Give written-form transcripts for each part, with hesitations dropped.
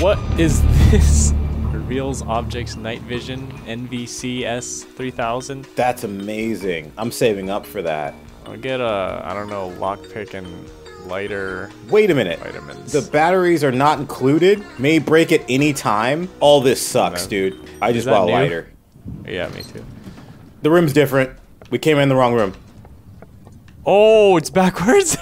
What is this? Reels, objects, night vision, NVCS 3000. That's amazing. I'm saving up for that. I'll get a, I don't know, lockpick and lighter. Wait a minute. Vitamins. The batteries are not included. May break at any time. All this sucks, dude. I just bought a lighter. Yeah, me too. The room's different. We came in the wrong room. Oh, it's backwards.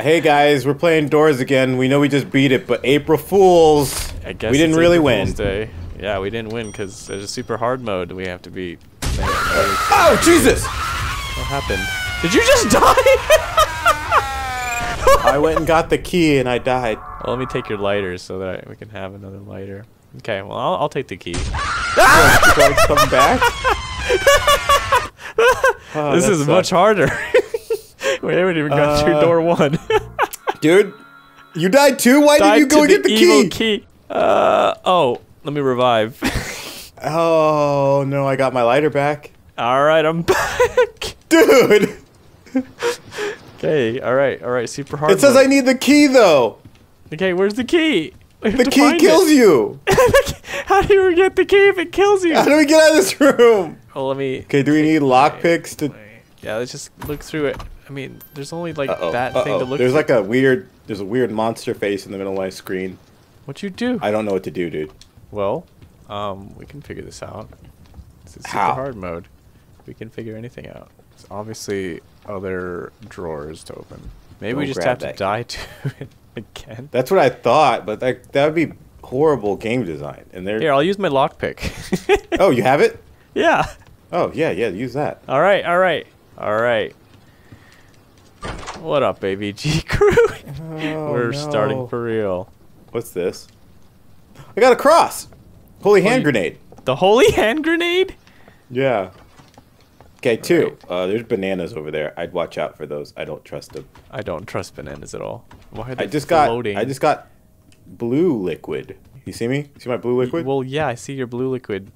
Hey guys, we're playing Doors again. We know we just beat it, but April Fools. I guess we didn't really win. Day. Yeah, we didn't win because there's a super hard mode we have to beat. Oh Jesus! What happened? Did you just die? I went and got the key and I died. Well, let me take your lighter so that we can have another lighter. Okay, well I'll take the key. Come back. Oh, this is sucks. Much harder. We haven't even got through door one. Dude, you died too? Why did you go and get the evil key? Oh, let me revive. Oh, no, I got my lighter back. Alright, I'm back. Dude! Okay, alright, super hard. It says I need the key, though. Okay, where's the key? The key kills you! How do you get the key if it kills you? How do we get out of this room? Well, let me... Okay, do we need lockpicks to... Yeah, let's just look through it. I mean, there's only like that thing to look at. There's like a weird monster face in the middle of my screen. What you do? I don't know what to do, dude. Well, we can figure this out. It's super hard mode. We can figure anything out. There's obviously other drawers to open. Maybe we just have to die to it again. That's what I thought, but that would be horrible game design. And there. Here, I'll use my lockpick. Oh, you have it? Yeah. Oh yeah, use that. All right. What up, ABG crew? Oh, We're starting for real. What's this? I got a cross! Holy hand grenade. The holy hand grenade? Yeah. Okay, two. Right. There's bananas over there. I'd watch out for those. I don't trust them. I don't trust bananas at all. Why are they floating? I just got blue liquid. You see me? You see my blue liquid? Well, yeah, I see your blue liquid.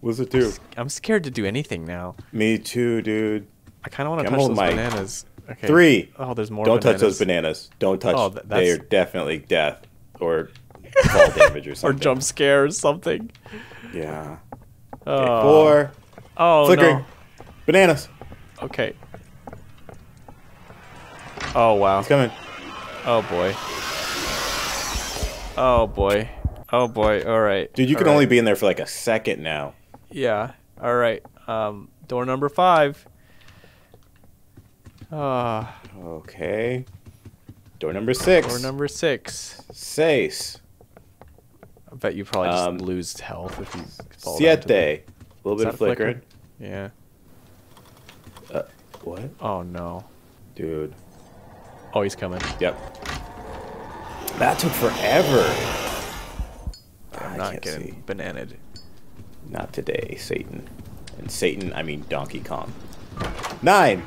What does it do? I'm scared to do anything now. Me too, dude. I kind of want to touch those bananas. Okay. Three. Oh, there's more. Don't touch those bananas. Don't touch. Oh, they are definitely death or fall damage or something. Or jump scare or something. Yeah. Okay, four. Oh, flickering. No. Bananas. Okay. Oh wow. He's coming. Oh boy. Oh boy. Oh boy. All right. Dude, you can only be in there for like a second now. Yeah. All right. Door number 5. Okay. Door number 6. Door number 6. Seis. I bet you probably just lose health if you fall down. Siete. A little bit of flickering. Yeah. What? Oh no. Dude. Oh, he's coming. Yep. That took forever. I'm not getting bananaed. Not today, Satan. And Satan, I mean Donkey Kong. 9.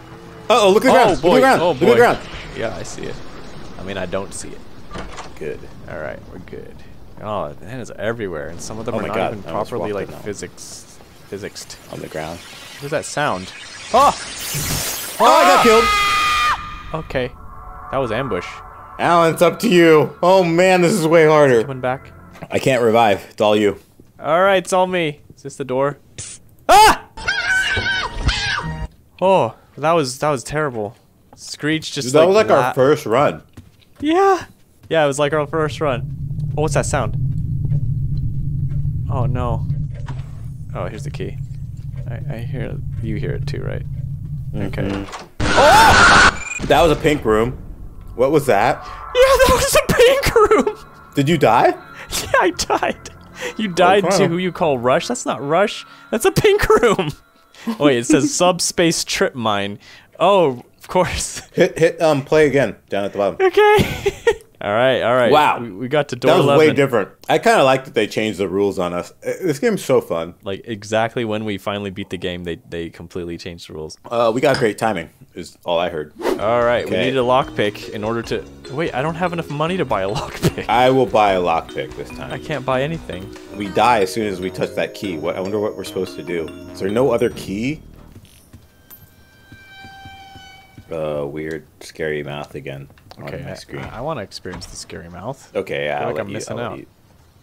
Uh oh, look at the ground. Look at the ground. Look at the ground. Yeah, I see it. I mean, I don't see it. Good. All right, we're good. Oh, the bananas are everywhere, and some of them are not even properly like physicsed on the ground. What was that sound? Oh! Oh, I got killed. Okay, that was ambush. Alan, it's up to you. Oh man, this is way harder. Coming back. I can't revive. It's all you. All right, it's all me. Is this the door? Ah! Oh. That was terrible. Screech just Dude, that was like our first run. Yeah. Yeah, it was like our first run. Oh, what's that sound? Oh no. Oh, here's the key. I hear you hear it too, right? Okay. Oh! That was a pink room. What was that? Yeah, that was a pink room. Did you die? Yeah, I died. You died to who you call Rush? That's not Rush. That's a pink room. Oh, wait, it says subspace trip mine. Oh, of course. Hit play again down at the bottom. Okay. All right. Wow. We got to door 11. That was 11. Way different. I kind of like that they changed the rules on us. This game's so fun. Like exactly when we finally beat the game, they completely changed the rules. We got great timing is all I heard. All right, okay. We needed a lockpick in order to Wait, I don't have enough money to buy a lockpick. I will buy a lockpick this time. I can't buy anything. We die as soon as we touch that key. I wonder what we're supposed to do. Is there no other key? Weird scary mouth again. Okay, on my screen. I want to experience the scary mouth. Okay, yeah, I feel like I'm missing out.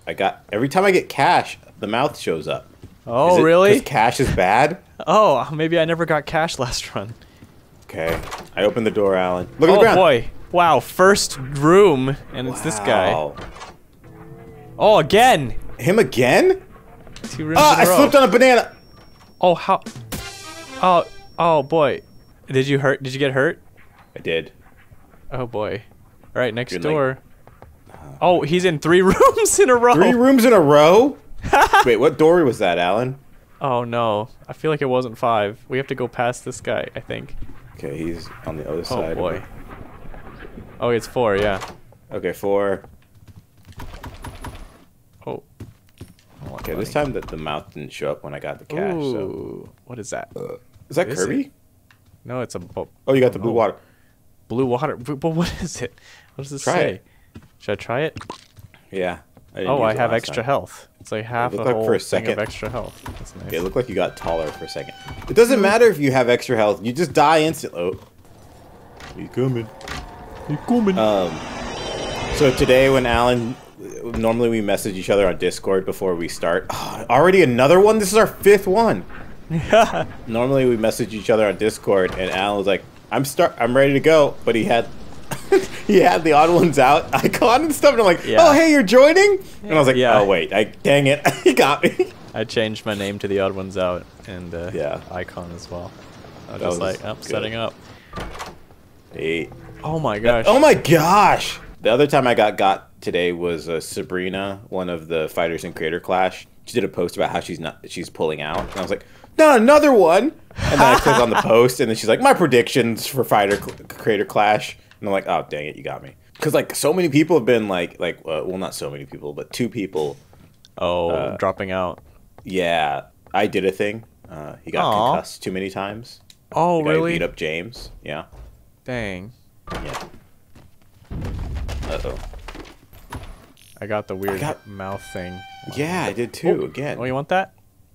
I I got every time I get cash, the mouth shows up. Oh, really? Because cash is bad? Oh, maybe I never got cash last run. Okay. I opened the door, Alan. Look at the ground. Oh, boy. Wow, first room, and it's this guy. Oh, again! Him again? Two rooms in a row. I slipped on a banana! Oh, how... Oh, oh, boy. Did you hurt? Did you get hurt? I did. Oh, boy. Alright, next door. Oh, he's in 3 rooms in a row! 3 rooms in a row? Wait, what door was that, Alan? Oh, no. I feel like it wasn't 5. We have to go past this guy, I think. Okay, he's on the other side. Oh, boy. Oh, it's 4, yeah. Okay, 4. Oh. Okay, this time the mouth didn't show up when I got the cash, so... What is that? Is that Kirby? No, it's a... Oh, you got the blue water. Blue water? But what is it? What does this say? Should I try it? Yeah. Oh, I have extra health. It's like half a whole thing of extra health. That's nice. Okay, it looked like you got taller for a second. It doesn't matter if you have extra health. You just die instantly. Oh. He's coming. He's coming. So today when Alan... Normally we message each other on Discord before we start. Oh, already another one? This is our 5th one. Yeah. Normally we message each other on Discord and Alan was like, I'm ready to go. But he had... he had the odd ones out icon and stuff, and I'm like, oh, hey, you're joining? And I was like, oh, wait, dang it, he got me. I changed my name to the odd ones out and icon as well. I was just like, I'm setting up. Hey. Oh, my gosh. Oh, my gosh. The other time I got today was Sabrina, one of the fighters in Creator Clash. She did a post about how she's pulling out, and I was like, no, another one. And then I clicked on the post, and then she's like, my predictions for Creator Clash. And I'm like, oh, dang it, you got me. Because, like, so many people have been, well, not so many people, but 2 people. Oh, dropping out. Yeah. I did a thing. He got concussed too many times. Oh, really? He beat up James. Yeah. Dang. Yeah. Uh-oh. I got the weird mouth thing. Yeah, I did too, again. Oh, you want that?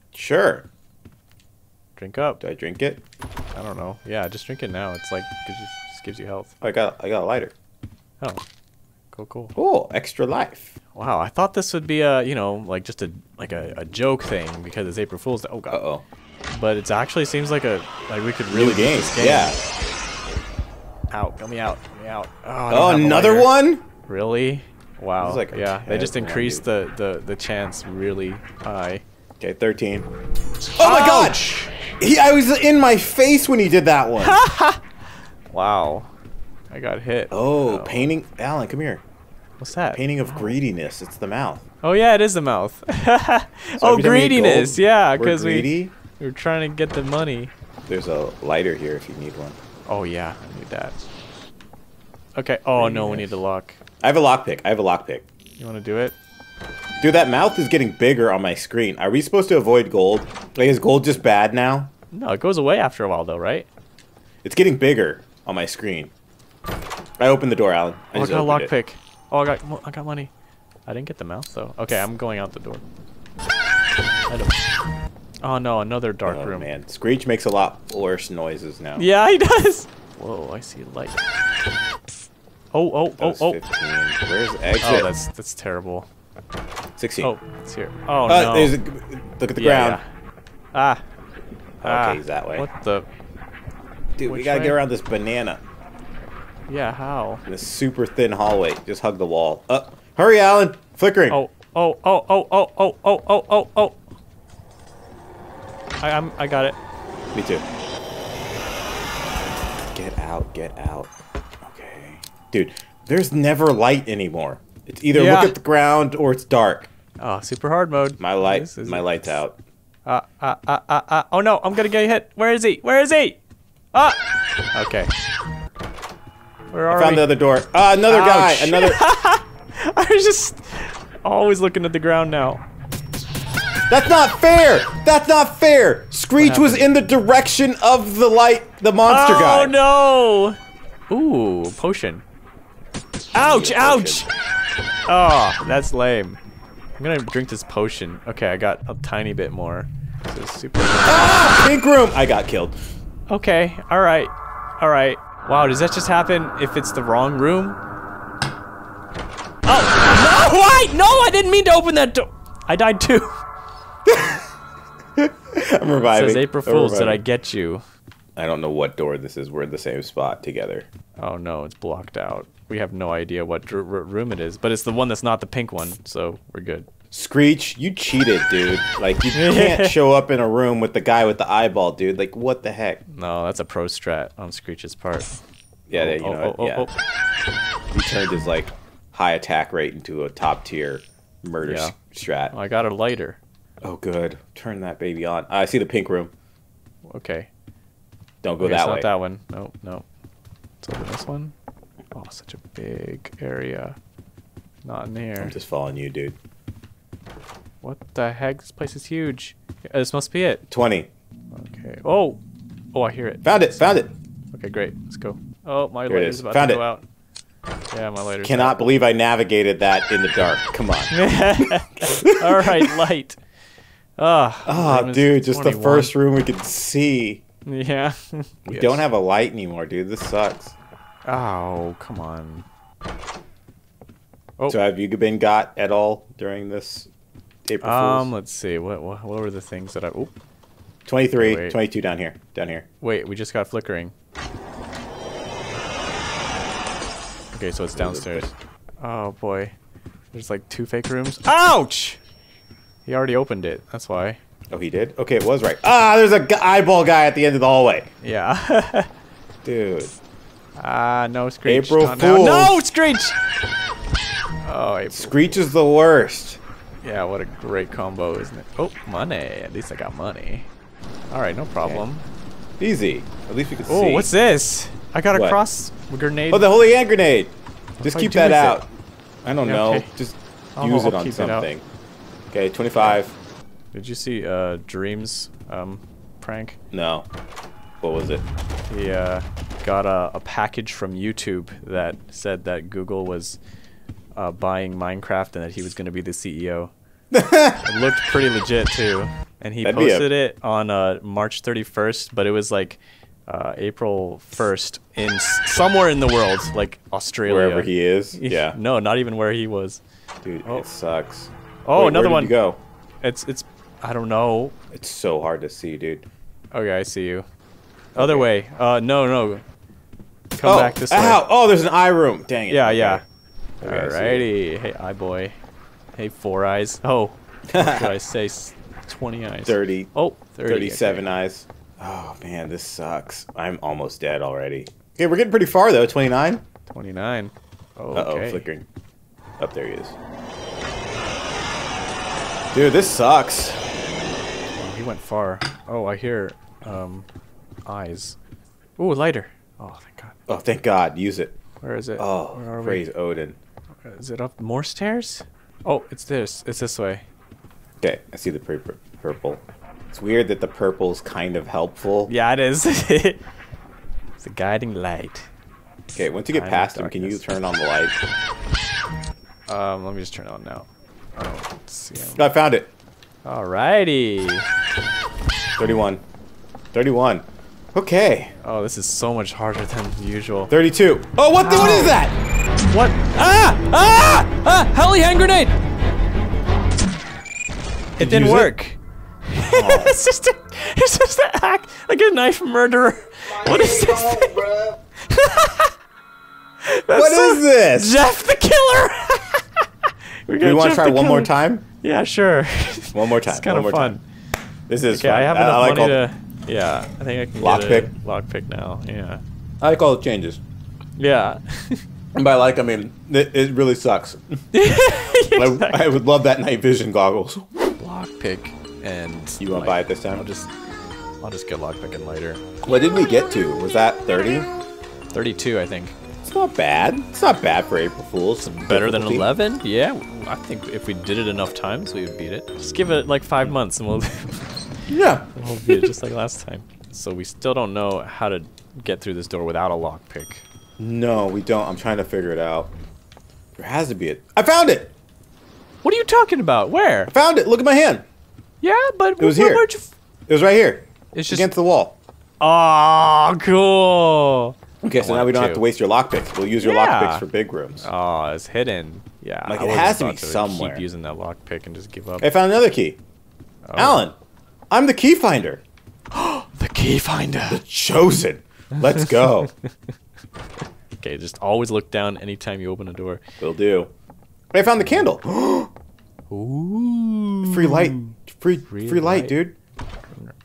Sure. Drink up. Did I drink it? I don't know. Yeah, just drink it now. It's like... gives you health. Oh, I got a lighter. Oh, cool. Oh, extra life. Wow, I thought this would be a, you know, like just a joke thing because it's April Fool's Day. Oh god. Uh-oh. But it actually seems like we could really game. This game. Yeah. Out, get me out, get me out. Oh, another one? Really? Wow. Like they just increased the chance really high. Okay, 13. Oh my gosh! I was in my face when he did that one. Wow, I got hit. Oh, painting. Alan, come here. What's that? Painting of greediness. It's the mouth. Oh yeah, it is the mouth. Oh, greediness. Yeah, because we're trying to get the money. There's a lighter here if you need one. Oh yeah, I need that. Okay. Oh no, we need the lock. I have a lockpick. I have a lockpick. You want to do it? Dude, that mouth is getting bigger on my screen. Are we supposed to avoid gold? Like, is gold just bad now? No, it goes away after a while though, right? It's getting bigger. On my screen. I opened the door, Alan. I got a lockpick. Oh, I got money. I didn't get the mouth though. Okay, I'm going out the door. Oh no, another dark room. Oh man, Screech makes a lot worse noises now. Yeah, he does. Whoa, I see light. Oh. 15. Where's exit? Oh, that's terrible. 16. Oh, it's here. Oh no. Look at the ground. Yeah. Okay, he's that way. What the? Dude, we gotta get around this banana. Yeah, how? In this super thin hallway. Just hug the wall. Hurry, Alan! Flickering! Oh. I got it. Me too. Get out, get out. Okay. Dude, there's never light anymore. It's either look at the ground or it's dark. Oh, super hard mode. My light's out. Oh no, I'm gonna get hit. Where is he? Where is he? Ah! Okay. Where are we? I found the other door. Another guy! Another... I was just always looking at the ground now. That's not fair! That's not fair! Screech was in the direction of the light, the monster guy. Oh no! Ooh, potion. Ouch, ouch! Oh, that's lame. I'm gonna drink this potion. Okay, I got a tiny bit more. This is super... Pink room! I got killed. Okay, alright. Alright. Wow, does that just happen if it's the wrong room? Oh! No! Why? No, I didn't mean to open that door. I died too. I'm reviving. It says April Fools, did I get you? I don't know what door this is. We're in the same spot together. Oh no, it's blocked out. We have no idea what room it is, but it's the one that's not the pink one, so we're good. Screech, you cheated, dude. Like, you can't show up in a room with the guy with the eyeball, dude. Like, what the heck? No, that's a pro strat on Screech's part. Yeah, you know. He turned his, like, high attack rate into a top-tier murder strat. Well, I got a lighter. Oh, good. Turn that baby on. I see the pink room. Okay. Don't go that way. It's not that one. No, no. Let's open this one. Oh, such a big area. Not in there. I'm just following you, dude. What the heck? This place is huge. This must be it. 20. Okay. Oh! Oh, I hear it. Found it! Found it! Okay, great. Let's go. Oh, my lighter's about to go out. Yeah, my lighter's Cannot believe I navigated that in the dark. Come on. Alright, light. Oh, dude, just the first room we could see. Yeah. We don't have a light anymore, dude. This sucks. Oh, come on. Oh. So have you been got at all during this April Fool's? Let's see. What were the things that I... Oh. 23, wait. 22 down here. Down here. Wait, we just got flickering. Okay, so it's downstairs. Oh, boy. There's like two fake rooms. Ouch! He already opened it. That's why. Oh, he did? Okay, it was right. Ah, there's an eyeball guy at the end of the hallway. Yeah. Dude. Ah, no, Screech. April Fool. No, Screech! Oh, April. Screech is the worst. Yeah, what a great combo, isn't it? Oh, money. At least I got money. All right, no problem. Okay. Easy. At least we can see. Oh, what's this? I got a cross grenade. Oh, the holy hand grenade. Just keep that out. I don't know. Okay. Just use it on something. Okay, 25. Did you see Dream's prank? No. What was it? He got a package from YouTube that said that Google was buying Minecraft and that he was going to be the CEO. It looked pretty legit too. And he posted it on March 31st, but it was like April 1st in somewhere in the world, like Australia. Wherever he is. Yeah. No, not even where he was. Dude, it sucks. Oh, wait, another one. Where did you go? It's I don't know. It's so hard to see, dude. Okay, I see you. Other way. No, no. Come back this way. Oh, there's an eye room. Dang it. Yeah, yeah. Okay, alrighty. Hey, eye boy. Hey, four eyes. Oh. What should I say? 20 eyes. 30. Oh, 30. 37 eyes. Oh, man, this sucks. I'm almost dead already. Okay, we're getting pretty far, though. 29? 29. Okay. Uh-oh, flickering. Up there he is. Dude, this sucks. Oh, he went far. Oh, I hear... eyes. Ooh, lighter. Oh, thank God. Oh, thank God. Use it. Where is it? Oh, praise Odin. Is it up more stairs? Oh, it's this. It's this way. Okay, I see the purple. It's weird that the purple's kind of helpful. Yeah, it is. It's a guiding light. Okay, once you get past him, can you turn on the light? Let me just turn it on now. Oh, let's see. I found it. Alrighty. 31. 31. Okay. Oh, this is so much harder than usual. 32. Oh, what? What is that? What? Ah! Ah! Ah! Holy hand grenade! It didn't work. Oh. It's just an act like a knife murderer. What is this thing? What is this? Jeff the Killer. Do you want to try one more time? Yeah, sure. One more time. It's kind of fun. This is fun. I have enough money to. Yeah, I think I can lockpick now. Yeah, I like all the changes. Yeah, and by like I mean it really sucks. Exactly. I would love that night vision goggles. Lockpick and you wanna buy it this time? I'll just get lockpick and lighter. What did we get to? Was that 30? 32, I think. It's not bad. It's not bad for April Fools. It's better than 11. Yeah, I think if we did it enough times, we would beat it. Just give it like 5 months and we'll. Yeah. Just like last time. So we still don't know how to get through this door without a lockpick. No, we don't. I'm trying to figure it out. There has to be it. I found it! What are you talking about? Where? I found it. Look at my hand. Yeah, but... It was here. It was right here. It's just... Against the wall. Oh, cool. Okay, so now we don't have to waste your lockpicks. We'll use your lockpicks for big rooms. Oh, it's hidden. Yeah, like it has to be somewhere. Keep using that lockpick and just give up. I found another key. Oh. Alan, I'm the key finder. The key finder. The chosen. Let's go. Okay, just always look down anytime you open a door. Will do. But I found the candle. Ooh. Free light. Free light, dude.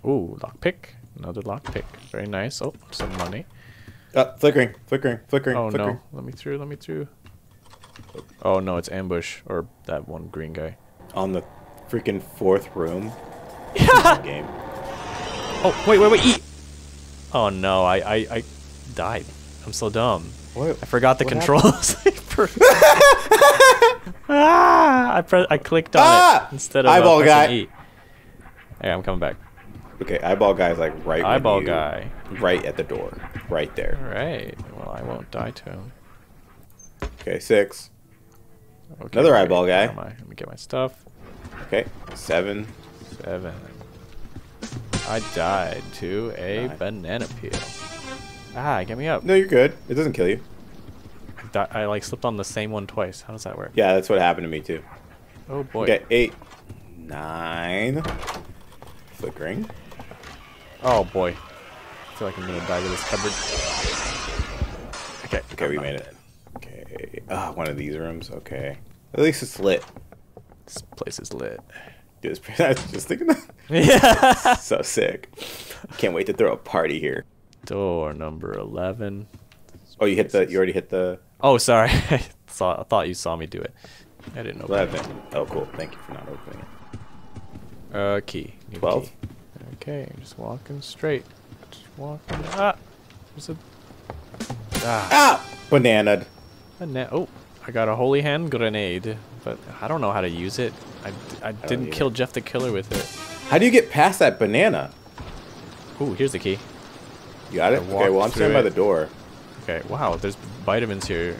Ooh, lockpick. Another lockpick. Very nice. Oh, some money. Flickering, flickering, flickering, flickering. Oh no, let me through, let me through. Oh no, it's ambush, or that one green guy. On the freaking fourth room. Game. Oh, wait, wait, wait, eat! Oh no, I died. I'm so dumb. What? I forgot the controls. I clicked on it instead of eyeball guy. E. Hey, I'm coming back. Okay, eyeball guy is like right. Eyeball guy, right at the door, right there. All right. Well, I won't die to him. Okay, 6. Okay, another eyeball guy. Let me get my stuff. Okay, 7. 7. I died to a banana peel. Ah, get me up. No, you're good. It doesn't kill you. I like slipped on the same one twice. How does that work? Yeah, that's what happened to me too. Oh boy. Okay, 8, 9. Flickering. Oh boy. I feel like I'm gonna die to this cupboard. Okay. Okay, we made it. Okay. Ah, one of these rooms. Okay. At least it's lit. This place is lit. Dude, I was just thinking that. Yeah. So sick. Can't wait to throw a party here. Door number 11. Oh, you hit the. You already hit the. Oh, sorry. I thought you saw me do it. I didn't open it. Oh, cool. Thank you for not opening it. Key. New 12. Key. Okay, I'm just walking straight. Just walking. Ah, there's a. Ah, bananaed. Oh, I got a holy hand grenade, but I don't know how to use it. I didn't kill Jeff the Killer with it. How do you get past that banana? Ooh, here's the key. You got it. Okay, well I'm standing by the door. Okay, wow, there's vitamins here.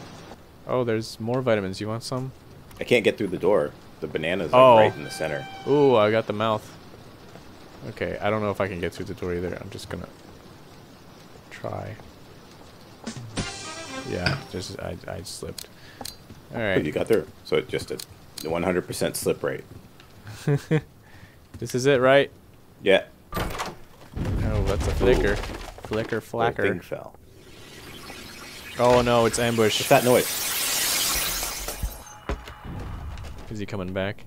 Oh, there's more vitamins. You want some? I can't get through the door. The banana's right in the center. Ooh, I got the mouth. Okay, I don't know if I can get through the door either. I'm just gonna try. Yeah, just I slipped. All right. But you got through. So it just a 100% slip rate. This is it, right? Yeah. Oh, that's a flicker. Flicker flacker. The thing fell. Oh no, it's ambush. What's that noise? Is he coming back?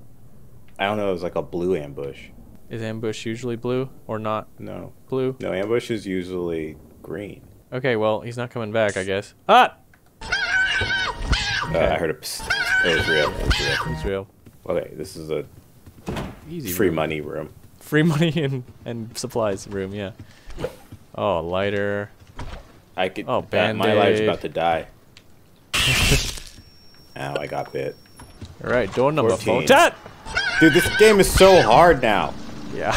I don't know, it was like a blue ambush. Is ambush usually blue or not? No. Blue? No, ambush is usually green. Okay, well, he's not coming back, I guess. Ah! Okay. I heard a psst. It was real. It was real. It was real. Okay, this is a easy free room. Money room. Free money and supplies room, yeah. Oh, lighter. I could. Oh, my life's about to die. Ow, I got bit. All right, door number 14. Dude, this game is so hard now. Yeah.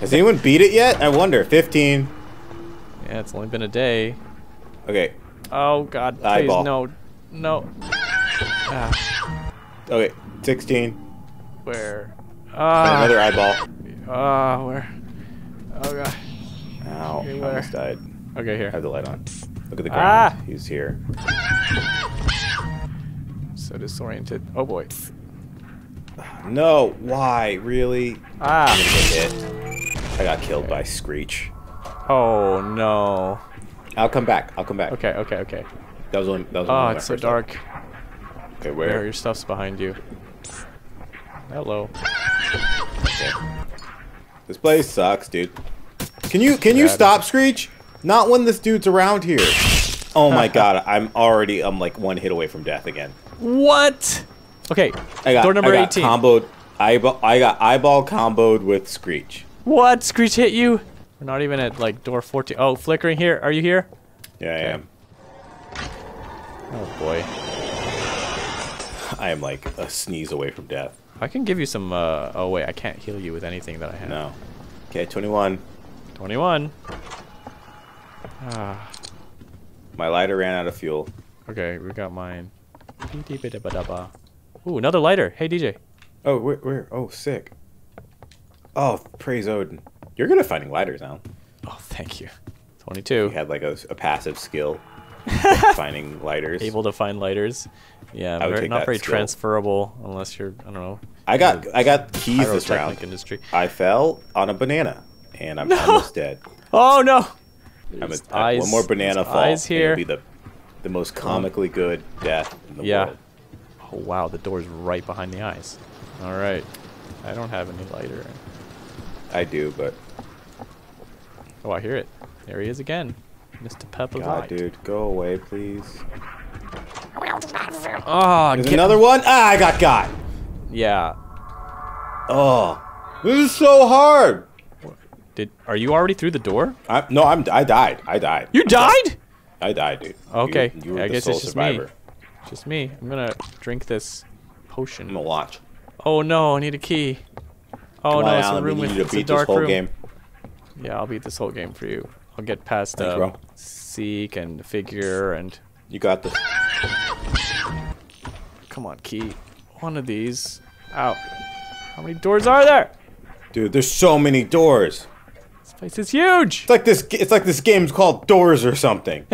Has anyone beat it yet? I wonder. 15. Yeah, it's only been a day. Okay. Oh God, please eyeball. No, no. Ah. Okay, 16. Where? Ah. Another eyeball. Ah, where? Oh God. Ow! Okay, I almost died. Okay, here. I have the light on. Look at the ground. Ah! He's here. So disoriented. Oh boy. No, why? Really? Ah! I got killed by Screech. Oh no. I'll come back. I'll come back. Okay, okay, okay. That was only. That was only it's so dark. Time. Okay, where? Your stuff's behind you. Hello. Okay. This place sucks, dude. Can you stop, Screech? Not when this dude's around here. Oh my God, I'm like one hit away from death again. What? Okay, door number 18. I got eyeball comboed with Screech. What? Screech hit you? We're not even at like door 14. Oh, flickering here. Are you here? Yeah, I am. Oh boy. I am like a sneeze away from death. I can give you some, oh wait, I can't heal you with anything that I have. No. Okay, 21. 21. Ah. My lighter ran out of fuel. Okay, we got mine. Ooh, another lighter. Hey, DJ. Oh, where? Oh, sick. Oh, praise Odin. You're good at finding lighters now. Oh, thank you. 22. You had like a passive skill. finding lighters. Able to find lighters. Yeah, not very transferable unless you're, I don't know. I got keys this round. Industry. I fell on a banana and I'm almost dead. Oh no! I have one more banana fall. It'll be the most comically good death in the world. Oh wow, the door's right behind the eyes. All right, I don't have any lighter. I do, but oh, I hear it. There he is again, Mr. Pepper. God, dude, go away, please. Oh, there's another one. Ah, I got got. Yeah. Oh, this is so hard. Are you already through the door? No, I died. I died. You died? I died, dude. Okay. You were the sole survivor. It's just me. I'm gonna drink this potion. I'm gonna watch. Oh no, I need a key. Oh no, it's a room with a dark room. Yeah, I'll beat this whole game for you. I'll get past seek and figure and. You got this. Come on, key. One of these. Ow. How many doors are there? Dude, there's so many doors. This place is huge. It's like this. It's like this game's called Doors or something.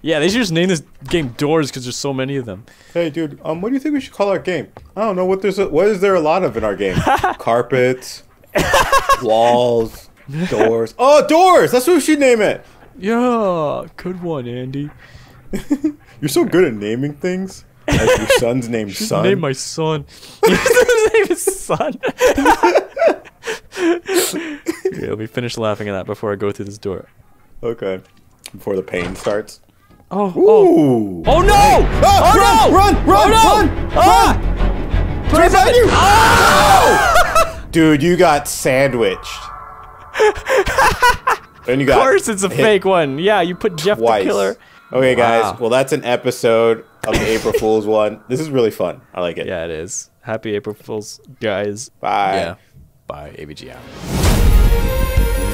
Yeah, they should just name this game Doors because there's so many of them. Hey, dude. What do you think we should call our game? I don't know what there's. What is there a lot of in our game? Carpets, walls, doors. Oh, doors. That's what we should name it. Yeah, good one, Andy. You're so good at naming things. Like your son's named Son. Name my son. His name is Son. Okay, let me finish laughing at that before I go through this door. Okay. Before the pain starts. Oh. Ooh. Oh no! Ah, oh, run, no! Run! Run! Oh, no! Run! Ah! Run! Turns on you! Ah! Dude, you got sandwiched. And you got. Of course, it's a fake one. Yeah, you put Jeff the Killer. Okay, guys. Well, that's an episode of the April Fool's one. This is really fun. I like it. Yeah, it is. Happy April Fool's, guys. Bye. Yeah. Bye. ABG out.